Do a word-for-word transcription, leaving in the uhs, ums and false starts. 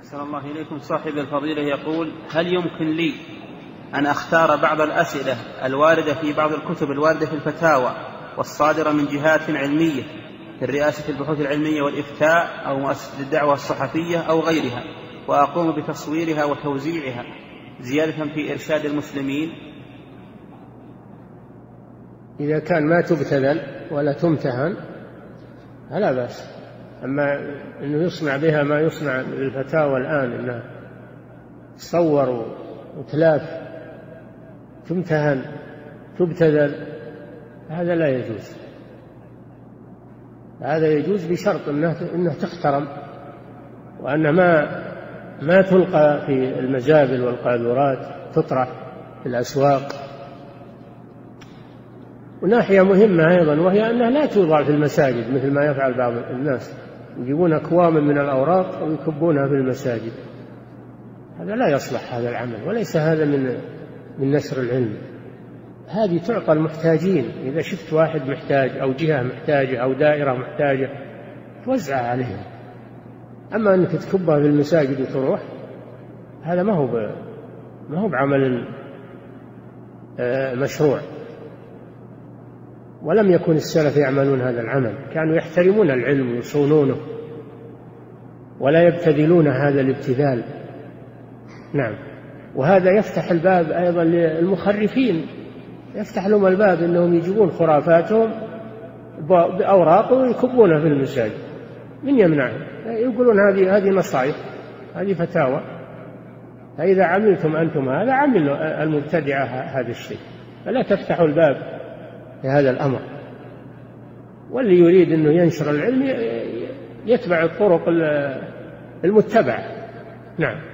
أحسن الله إليكم. صاحب الفضيلة يقول: هل يمكن لي أن أختار بعض الأسئلة الواردة في بعض الكتب الواردة في الفتاوى والصادرة من جهات علمية في الرئاسة البحوث العلمية والإفتاء أو مؤسسة الدعوة الصحفية أو غيرها، وأقوم بتصويرها وتوزيعها زيادة في إرشاد المسلمين؟ إذا كان ما تبتذل ولا تمتهن فلا بأس. أما أنه يصنع بها ما يصنع بالفتاوى الآن، أنها تصور وتلاف تمتهن تبتذل، هذا لا يجوز. هذا يجوز بشرط أنه تحترم، وأن ما ما تلقى في المزابل والقاذورات تطرح في الأسواق. وناحية مهمة أيضا وهي أنها لا توضع في المساجد مثل ما يفعل بعض الناس، يجيبون أكواما من الأوراق ويكبونها في المساجد. هذا لا يصلح هذا العمل، وليس هذا من من نشر العلم. هذه تعطى المحتاجين، إذا شفت واحد محتاج أو جهة محتاجة أو دائرة محتاجة توزعها عليهم. أما أنك تكبها في المساجد وتروح، هذا ما هو ب... ما هو بعمل مشروع، ولم يكن السلف يعملون هذا العمل. كانوا يحترمون العلم ويصونونه ولا يبتذلون هذا الابتذال. نعم. وهذا يفتح الباب أيضا للمخرفين، يفتح لهم الباب أنهم يجيبون خرافاتهم بأوراق ويكبونها في المساجد. من يمنعهم؟ يقولون هذه هذه نصائح، هذه فتاوى. فإذا عملتم أنتم هذا، عمل المبتدعة هذا الشيء، فلا تفتحوا الباب لهذا الأمر. واللي يريد أنه ينشر العلم يتبع الطرق المتبعة. نعم.